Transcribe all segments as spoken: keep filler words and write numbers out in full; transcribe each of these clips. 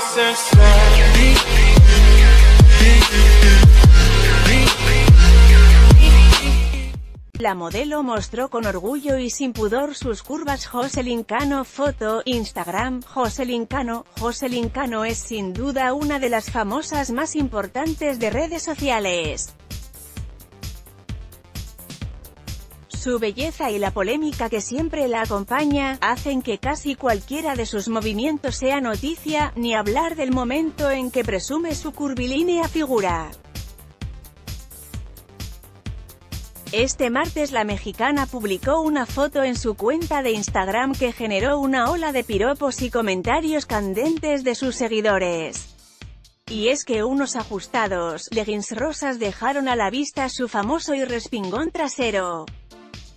process slowly. La modelo mostró con orgullo y sin pudor sus curvas. Joselyn Cano. Foto, Instagram. Joselyn Cano. Joselyn Cano es sin duda una de las famosas más importantes de redes sociales. Su belleza y la polémica que siempre la acompaña, hacen que casi cualquiera de sus movimientos sea noticia, ni hablar del momento en que presume su curvilínea figura. Este martes la mexicana publicó una foto en su cuenta de Instagram que generó una ola de piropos y comentarios candentes de sus seguidores. Y es que unos ajustados leggings rosas dejaron a la vista su famoso y respingón trasero.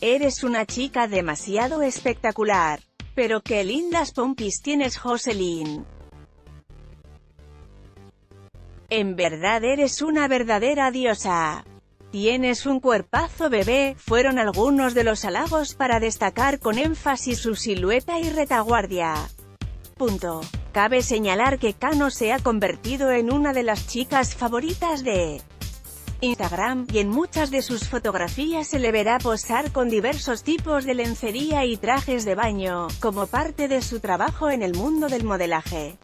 Eres una chica demasiado espectacular. Pero qué lindas pompis tienes, Joselyn. En verdad eres una verdadera diosa. Tienes un cuerpazo, bebé, fueron algunos de los halagos para destacar con énfasis su silueta y retaguardia. Punto. Cabe señalar que Cano se ha convertido en una de las chicas favoritas de Instagram, y en muchas de sus fotografías se le verá posar con diversos tipos de lencería y trajes de baño, como parte de su trabajo en el mundo del modelaje.